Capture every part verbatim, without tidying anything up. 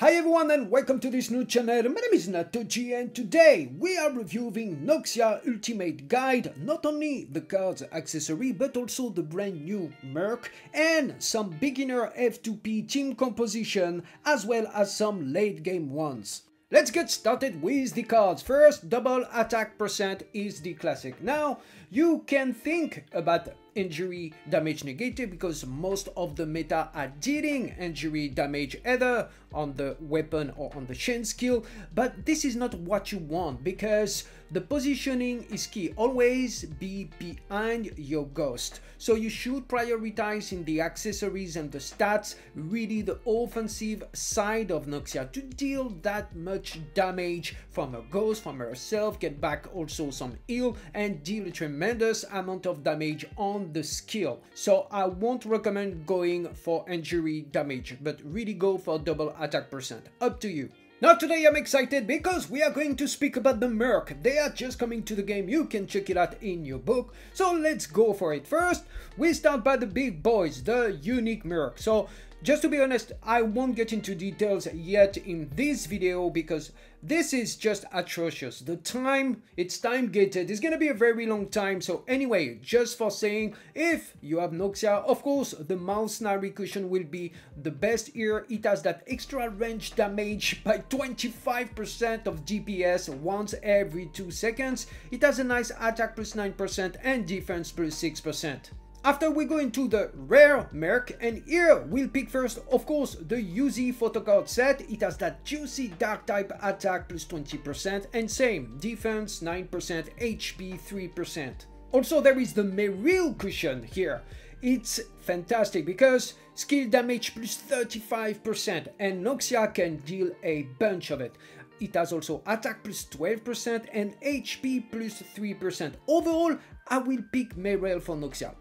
Hi everyone and welcome to this new channel. My name is Natoji and today we are reviewing Noxia Ultimate Guide, not only the cards accessory but also the brand new Merc and some beginner F two P team composition as well as some late game ones. Let's get started with the cards. First, double attack percent is the classic. Now, you can think about injury damage negative because most of the meta are dealing injury damage either on the weapon or on the chain skill, but this is not what you want because the positioning is key. Always be behind your ghost, so you should prioritize in the accessories and the stats really the offensive side of Noxia to deal that much damage from her ghost, from herself, get back also some heal and deal a tremendous amount of damage on the skill. So I won't recommend going for injury damage, but really go for double attack percent. Up to you. Now today I'm excited because we are going to speak about the Merc. They are just coming to the game, you can check it out in your book. So let's go for it. First, we start by the big boys, the unique Merc. So just to be honest, I won't get into details yet in this video because this is just atrocious. The time, it's time gated, it's gonna be a very long time. So anyway, just for saying, if you have Noxia, of course, the Mouse Nari Cushion will be the best here. It has that extra range damage by twenty-five percent of D P S once every two seconds. It has a nice attack plus nine percent and defense plus six percent. After we go into the rare Merc, and here we'll pick first, of course, the U Z photocard set. It has that juicy dark type attack plus twenty percent and same defense nine percent, H P three percent. Also there is the Meril Cushion here. It's fantastic because skill damage plus thirty-five percent and Noxia can deal a bunch of it. It has also attack plus twelve percent and H P plus three percent. Overall, I will pick Meril for Noxia.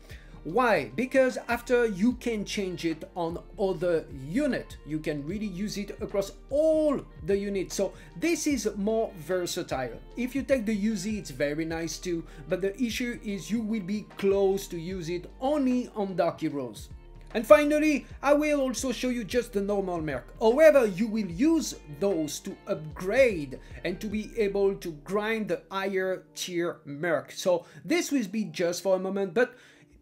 Why? Because after you can change it on other unit, you can really use it across all the units, so this is more versatile. If you take the U Z, it's very nice too, but the issue is you will be close to use it only on dark heroes. And finally, I will also show you just the normal Merc. However, you will use those to upgrade and to be able to grind the higher tier Merc. So this will be just for a moment, but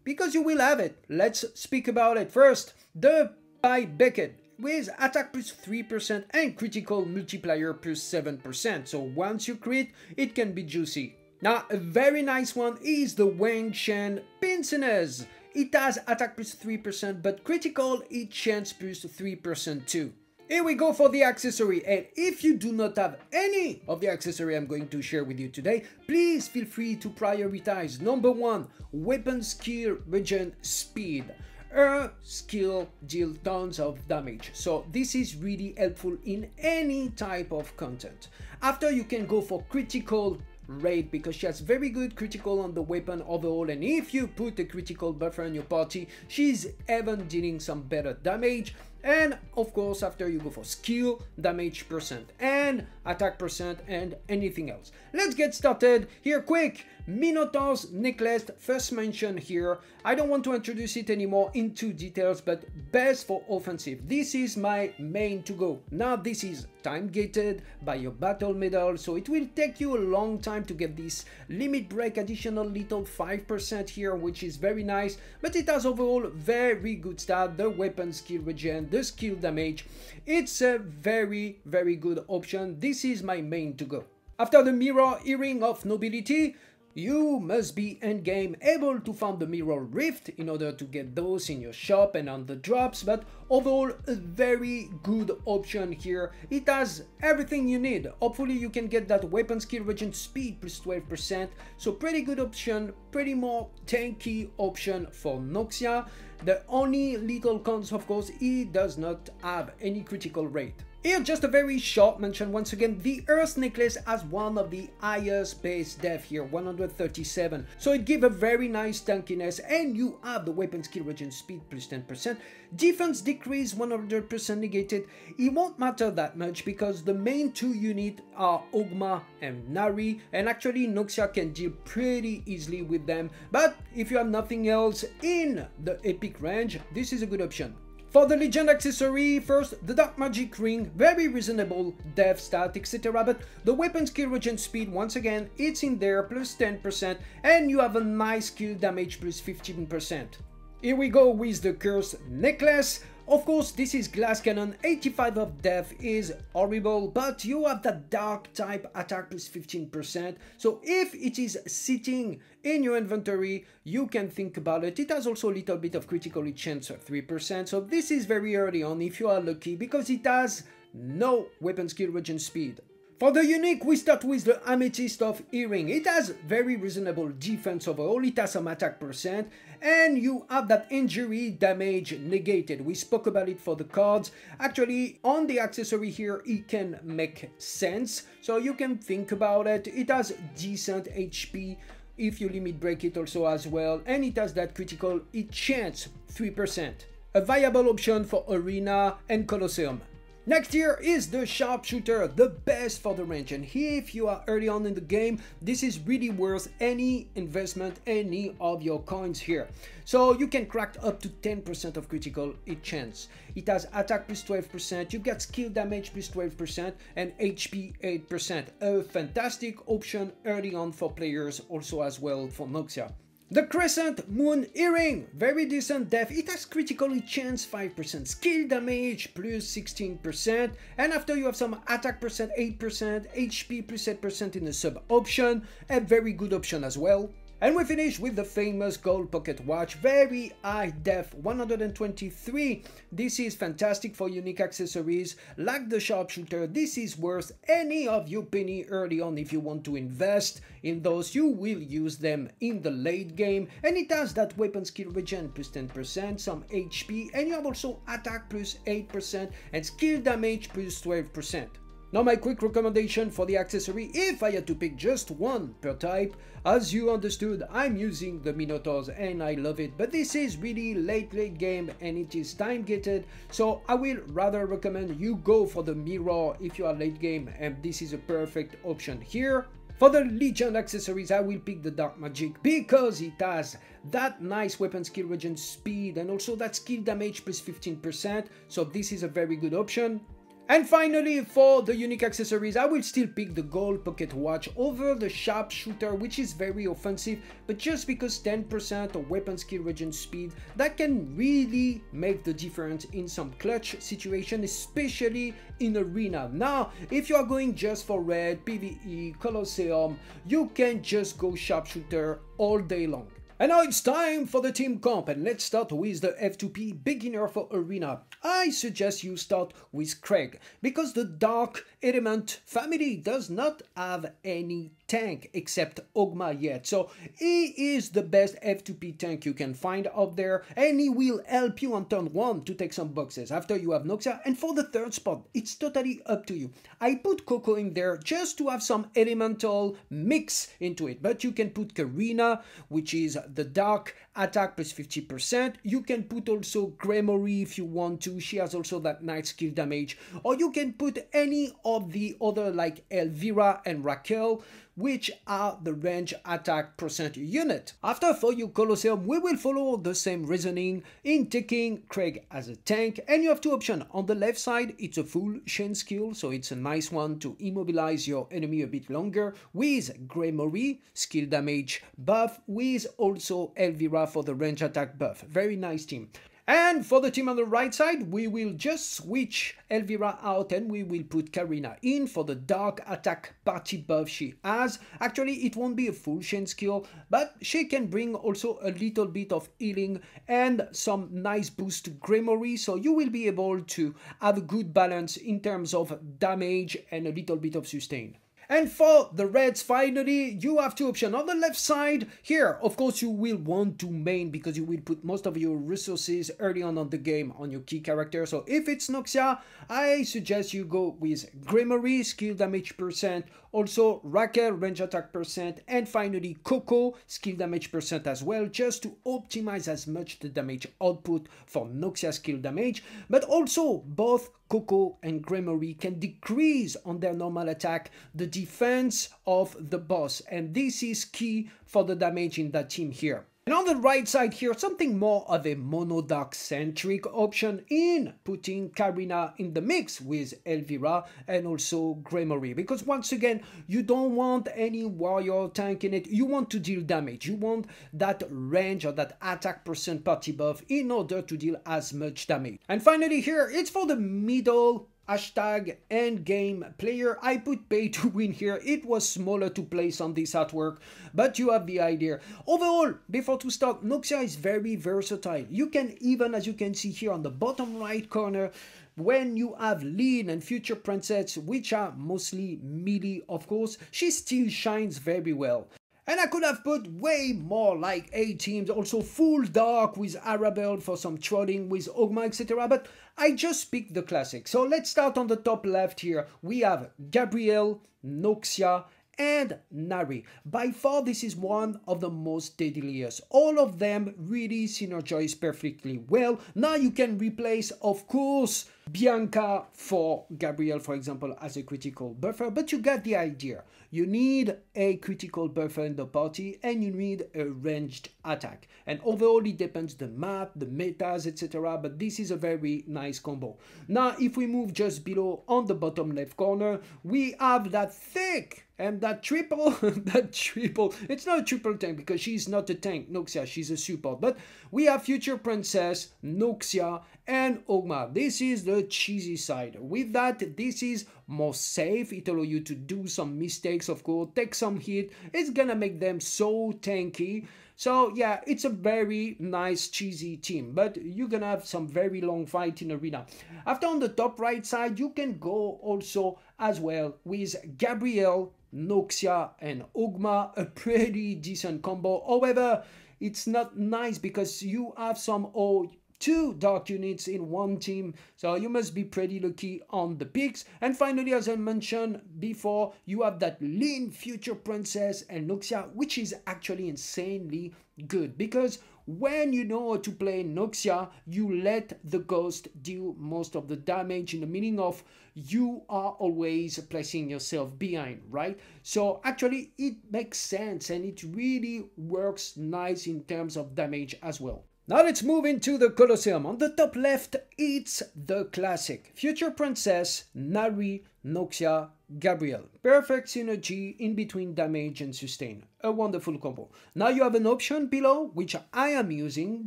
because you will have it, let's speak about it. First, the Pi Beckett with attack plus three percent and critical multiplier plus seven percent. So once you crit, it can be juicy. Now, a very nice one is the Wang Chen Pincenez. It has attack plus three percent, but critical, it chance plus three percent too. Here we go for the accessory, and if you do not have any of the accessory I'm going to share with you today, please feel free to prioritize. Number one, weapon skill regen speed. Her skill deals tons of damage, so this is really helpful in any type of content. After, you can go for critical rate because she has very good critical on the weapon overall, and if you put a critical buffer in your party, she's even dealing some better damage. And of course, after, you go for skill damage percent and attack percent and anything else. Let's get started here quick. Minotaur's necklace, first mention here. I don't want to introduce it anymore into details, but best for offensive. This is my main to go. Now this is time gated by your battle medal, so it will take you a long time to get this limit break additional little five percent here, which is very nice, but it has overall very good stat, the weapon skill regen, the skill damage. It's a very, very good option. This is my main to go. After the Mirror Earring of Nobility, you must be endgame able to find the Mirror Rift in order to get those in your shop and on the drops, but overall a very good option here. It has everything you need. Hopefully you can get that weapon skill regen speed plus twelve percent, so pretty good option, pretty more tanky option for Noxia. The only little cons, of course, it does not have any critical rate. Here, just a very short mention once again, the Earth Necklace has one of the highest base depth here, one hundred thirty-seven, so it gives a very nice tankiness, and you have the weapon skill regen speed plus ten percent, defense decrease one hundred percent negated. It won't matter that much because the main two you need are Ogma and Nari, and actually Noxia can deal pretty easily with them, but if you have nothing else in the epic range, this is a good option. For the legend accessory, first the Dark Magic Ring, very reasonable, death stat, et cetera. But the weapon skill regen speed, once again, it's in there, plus ten percent, and you have a nice skill damage, plus fifteen percent. Here we go with the Cursed Necklace. Of course, this is glass cannon, eighty-five of death is horrible, but you have that dark type attack plus fifteen percent, so if it is sitting in your inventory, you can think about it. It has also a little bit of critical hit chance of three percent, so this is very early on if you are lucky, because it has no weapon skill regen speed. For the unique, we start with the Amethyst Earring. It has very reasonable defense overall, it has some attack percent, and you have that injury damage negated. We spoke about it for the cards. Actually, on the accessory here, it can make sense, so you can think about it. It has decent H P, if you limit break it also as well, and it has that critical hit chance, three percent. A viable option for Arena and Colosseum. Next here is the Sharpshooter, the best for the range, and here if you are early on in the game, this is really worth any investment, any of your coins here. So you can crack up to ten percent of critical hit chance. It has attack plus twelve percent, you get skill damage plus twelve percent, and H P eight percent. A fantastic option early on for players, also as well for Noxia. The Crescent Moon Earring, very decent depth, it has critical hit chance five percent, skill damage plus sixteen percent, and after you have some attack percent eight percent, H P plus eight percent in the sub option, a very good option as well. And we finish with the famous Gold Pocket Watch, very high depth, one hundred twenty-three, this is fantastic for unique accessories, like the Sharpshooter. This is worth any of your penny early on if you want to invest in those, you will use them in the late game, and it has that weapon skill regen plus ten percent, some H P, and you have also attack plus eight percent, and skill damage plus twelve percent. Now my quick recommendation for the accessory, if I had to pick just one per type, as you understood, I'm using the Minotaurs and I love it, but this is really late late game and it is time gated, so I will rather recommend you go for the Mirror if you are late game, and this is a perfect option here. For the Legion accessories, I will pick the Dark Magic because it has that nice weapon skill regen speed and also that skill damage plus fifteen percent, so this is a very good option. And finally, for the unique accessories, I will still pick the Gold Pocket Watch over the Sharpshooter, which is very offensive, but just because ten percent of weapon skill regen speed, that can really make the difference in some clutch situation, especially in Arena. Now, if you are going just for raid, PvE, Colosseum, you can just go Sharpshooter all day long. And now it's time for the team comp, and let's start with the F two P beginner for Arena. I suggest you start with Craig, because the Dark Element family does not have any tank except Ogma yet, so he is the best F two P tank you can find out there, and he will help you on turn one to take some boxes after you have Noxia, and for the third spot, it's totally up to you. I put Coco in there just to have some elemental mix into it, but you can put Karina, which is the dark attack plus fifty percent. You can put also Gremory if you want to, she has also that nice skill damage, or you can put any of the other like Elvira and Raquel, which are the range attack percent unit. After for your Colosseum, we will follow the same reasoning in taking Craig as a tank, and you have two options. On the left side, it's a full chain skill, so it's a nice one to immobilize your enemy a bit longer, with Gremory skill damage buff, with also Elvira for the range attack buff. Very nice team. And for the team on the right side, we will just switch Elvira out and we will put Karina in for the dark attack party buff she has. Actually, it won't be a full chain skill, but she can bring also a little bit of healing and some nice boost to Gremory, so you will be able to have a good balance in terms of damage and a little bit of sustain. And for the reds, finally, you have two options. On the left side, here, of course, you will want to main because you will put most of your resources early on on the game on your key character. So if it's Noxia, I suggest you go with Gremory, skill damage percent, also Raquel, range attack percent, and finally Coco, skill damage percent as well, just to optimize as much the damage output for Noxia skill damage. But also, both Coco and Gremory can decrease on their normal attack the defense of the boss, and this is key for the damage in that team here. And on the right side here, something more of a mono-dark centric option in putting Karina in the mix with Elvira and also Gremory. Because once again, you don't want any warrior tank in it. You want to deal damage. You want that range or that attack percent party buff in order to deal as much damage. And finally here, it's for the middle hashtag endgame player. I put pay to win here. It was smaller to place on this artwork, but you have the idea. Overall, before to start, Noxia is very versatile. You can even, as you can see here on the bottom right corner, when you have Lin and Future Princess, which are mostly melee, of course, she still shines very well. And I could have put way more like eight teams, also full dark with Arabelle for some trolling with Ogma, et cetera. But I just picked the classic. So let's start on the top left here. We have Gabriel, Noxia, and Nari. By far, this is one of the most deadliest. All of them really synergize perfectly well. Now you can replace, of course, Bianca for Gabriel, for example, as a critical buffer, but you got the idea. You need a critical buffer in the party and you need a ranged attack. And overall, it depends the map, the metas, et cetera. But this is a very nice combo. Now, if we move just below on the bottom left corner, we have that thick and that triple, that triple, it's not a triple tank because she's not a tank, Noxia, she's a support. But we have Future Princess, Noxia, and Ogma. This is the cheesy side. With that, this is more safe. It allows you to do some mistakes, of course, take some hit. It's gonna make them so tanky. So yeah, it's a very nice cheesy team, but you're gonna have some very long fight in arena. After on the top right side, you can go also as well with Gabriel, Noxia, and Ogma, a pretty decent combo. However, it's not nice because you have some oh, two dark units in one team, so you must be pretty lucky on the picks. And finally, as I mentioned before, you have that Lin, Future Princess, and Noxia, which is actually insanely good, because when you know how to play Noxia, you let the ghost do most of the damage, in the meaning of you are always placing yourself behind, right? So actually it makes sense and it really works nice in terms of damage as well. Now let's move into the Colosseum. On the top left, it's the classic. Future Princess, Nari, Noxia, Gabriel. Perfect synergy in between damage and sustain. A wonderful combo. Now you have an option below, which I am using.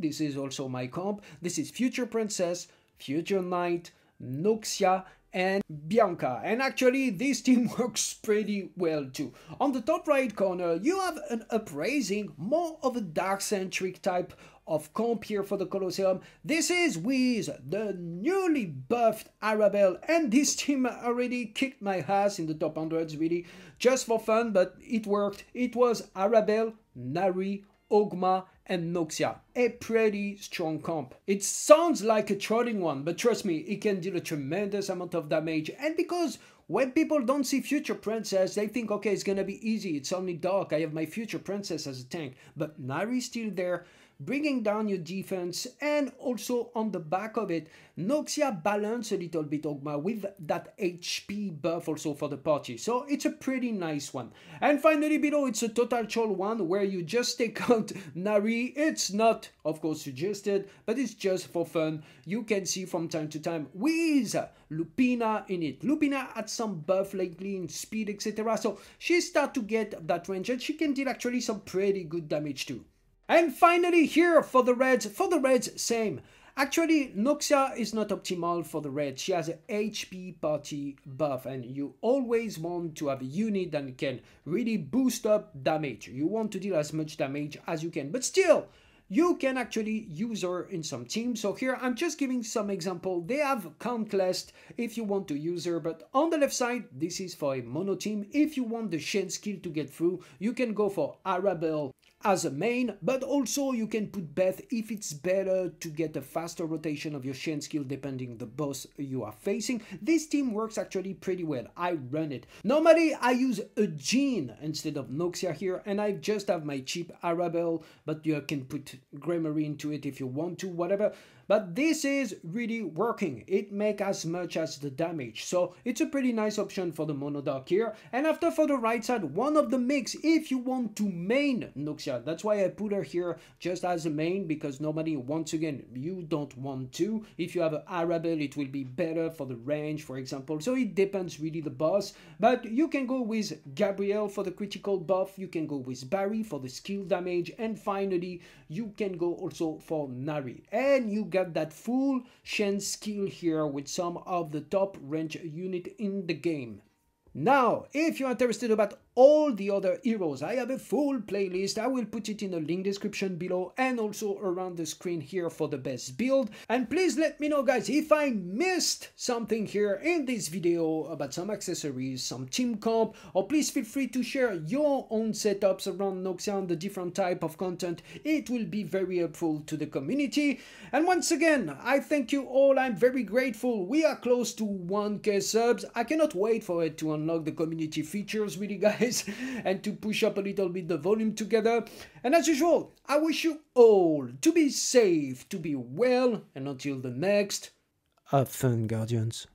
This is also my comp. This is Future Princess, Future Knight, Noxia, and Bianca, and actually this team works pretty well too. On the top right corner, you have an appraising, more of a dark centric type of comp here for the Colosseum. This is with the newly buffed Arabelle, and this team already kicked my ass in the top hundreds, really, just for fun, but it worked. It was Arabelle, Nari, Ogma, and Noxia. A pretty strong comp. It sounds like a trolling one, but trust me, it can deal a tremendous amount of damage. And because when people don't see Future Princess, they think, okay, it's gonna be easy, it's only dark, I have my Future Princess as a tank. But Nari's still there, bringing down your defense, and also on the back of it, Noxia balances a little bit Ogma with that H P buff also for the party. So it's a pretty nice one. And finally below, it's a total troll one where you just take out Nari. It's not, of course, suggested, but it's just for fun. You can see from time to time with Lupina in it. Lupina had some buff lately in speed, et cetera. So she starts to get that range and she can deal actually some pretty good damage too. And finally here for the reds, for the reds, same. Actually, Noxia is not optimal for the red. She has an H P party buff, and you always want to have a unit that can really boost up damage. You want to deal as much damage as you can, but still, you can actually use her in some teams. So here I'm just giving some example. They have Conquest if you want to use her, but on the left side, this is for a mono team. If you want the Shen skill to get through, you can go for Arabelle as a main, but also you can put Beth if it's better to get a faster rotation of your Shen skill depending the boss you are facing. This team works actually pretty well. I run it. Normally I use a Jean instead of Noxia here, and I just have my cheap Arabelle, but you can put Gremory into it if you want to, whatever. But this is really working. It makes as much as the damage. So it's a pretty nice option for the mono dark here. And after for the right side, one of the mix if you want to main Noxia. That's why I put her here just as a main, because normally, once again, you don't want to. If you have an Arabelle, it will be better for the range, for example. So it depends really the boss. But you can go with Gabriel for the critical buff. You can go with Barry for the skill damage. And finally, you can go also for Nari. And you got that full Shen skill here with some of the top range unit in the game. Now, if you're interested about all the other heroes, I have a full playlist. I will put it in the link description below and also around the screen here for the best build. And please let me know, guys, if I missed something here in this video about some accessories, some team comp, or please feel free to share your own setups around Noxia and the different type of content. It will be very helpful to the community. And once again, I thank you all. I'm very grateful. We are close to one K subs. I cannot wait for it to unlock the community features really, guys, and to push up a little bit the volume together. And as usual, I wish you all to be safe, to be well, and until the next, have fun, Guardians.